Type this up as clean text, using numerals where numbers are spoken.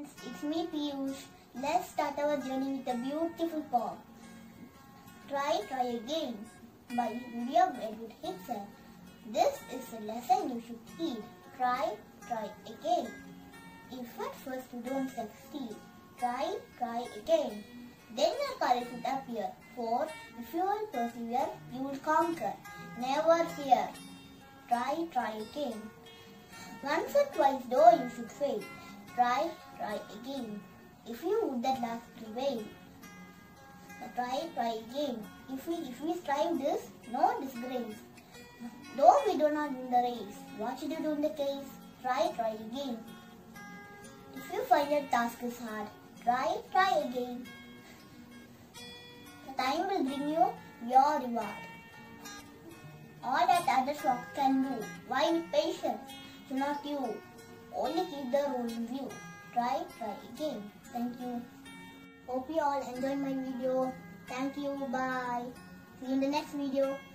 It's me, Piyush. Let's start our journey with a beautiful poem, Try, Try Again, by William Edward Hickson. This is a lesson you should heed. Try, try again. If at first you don't succeed, try, try again. Then your courage will appear, for if you will persevere, you will conquer. Never fear. Try, try again. Once or twice though you should fail, try, try again. If you would at last prevail, try, try again. If we strive this, no disgrace. Though we do not win the race, what should you do in the case? Try, try again. If you find your task is hard, try, try again. The time will bring you your reward. All that others can do, why with patience? Do not you. Only keep the road in view. Try, try again. Thank you. Hope you all enjoyed my video. Thank you. Bye. See you in the next video.